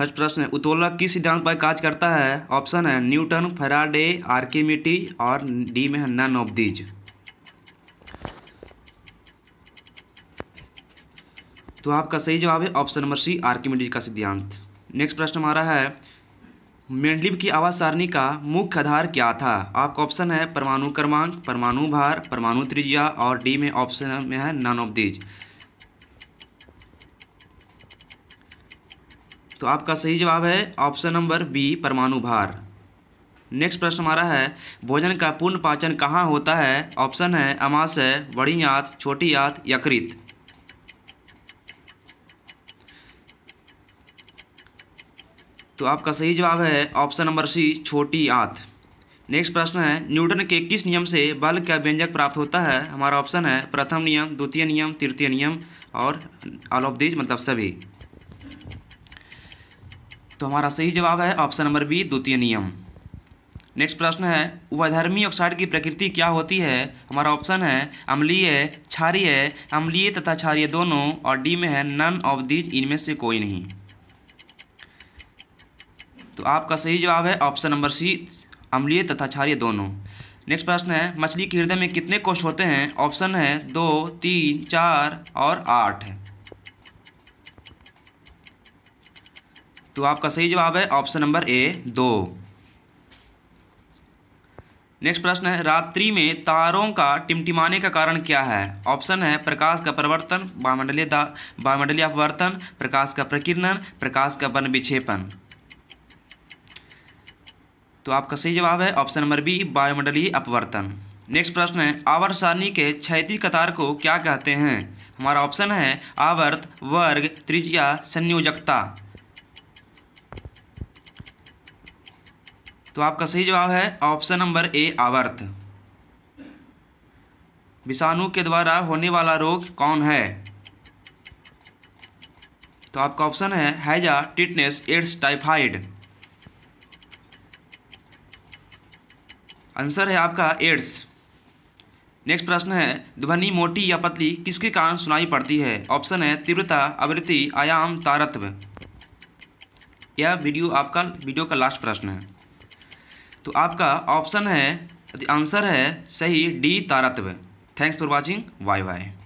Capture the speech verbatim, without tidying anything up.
First प्रश्न, उत्तोलक किस सिद्धांत पर कार्य करता है? ऑप्शन है न्यूटन, फैराडे, आर्किमिडीज़ और डी में है नन ऑफ दीज। तो आपका सही जवाब है ऑप्शन नंबर सी आर्किमिडीज़ का सिद्धांत। नेक्स्ट प्रश्न हमारा है, मेंडलीव की आवर्त सारणी का मुख्य आधार क्या था? आपका ऑप्शन है परमाणु क्रमांक, परमाणु भार, परमाणु त्रिज्या और डी में ऑप्शन में है नन ऑफ दीज। तो आपका सही जवाब है ऑप्शन नंबर बी परमाणु भार। नेक्स्ट प्रश्न हमारा है, भोजन का पूर्ण पाचन कहाँ होता है? ऑप्शन है आमाशय, बड़ी आंत, छोटी आंत, यकृत। तो आपका सही जवाब है ऑप्शन नंबर सी छोटी आंत। नेक्स्ट प्रश्न है, न्यूटन के किस नियम से बल का व्यंजक प्राप्त होता है? हमारा ऑप्शन है प्रथम नियम, द्वितीय नियम, तृतीय नियम और ऑल ऑफ दीज मतलब सभी। तो हमारा सही जवाब है ऑप्शन नंबर बी द्वितीय नियम। नेक्स्ट प्रश्न है, उभयधर्मी ऑक्साइड की प्रकृति क्या होती है? हमारा ऑप्शन है अम्लीय, क्षारीय, अम्लीय तथा क्षारीय दोनों और डी में है नन ऑफ दीज, इनमें से कोई नहीं। तो आपका सही जवाब है ऑप्शन नंबर सी अम्लीय तथा क्षारीय दोनों। नेक्स्ट प्रश्न है, मछली के हृदय में कितने कोष होते हैं? ऑप्शन है दो, तीन, चार और आठ। तो आपका सही जवाब है ऑप्शन नंबर ए दो। नेक्स्ट प्रश्न है, रात्रि में तारों का टिमटिमाने का कारण क्या है? ऑप्शन है प्रकाश का परिवर्तन, वायुमंडलीय वायुमंडलीय अपवर्तन, प्रकाश का प्रकीर्णन, प्रकाश का वन विक्षेपण। तो आपका सही जवाब है ऑप्शन नंबर बी वायुमंडलीय अपवर्तन। नेक्स्ट प्रश्न है, आवर्त सारणी के क्षैतिज कतार को क्या कहते हैं? हमारा ऑप्शन है आवर्त, वर्ग, त्रिज्या, संयोजकता। तो आपका सही जवाब है ऑप्शन नंबर ए आवर्त। विषाणु के द्वारा होने वाला रोग कौन है? तो आपका ऑप्शन है हैजा, टिटनेस, एड्स, टाइफाइड। आंसर है आपका एड्स। नेक्स्ट प्रश्न है, ध्वनि मोटी या पतली किसके कारण सुनाई पड़ती है? ऑप्शन है तीव्रता, आवृत्ति, आयाम, तारतव्य। यह वीडियो आपका वीडियो का लास्ट प्रश्न है। तो आपका ऑप्शन है आंसर है सही डी तारतव्य। Thanks for watching, bye bye.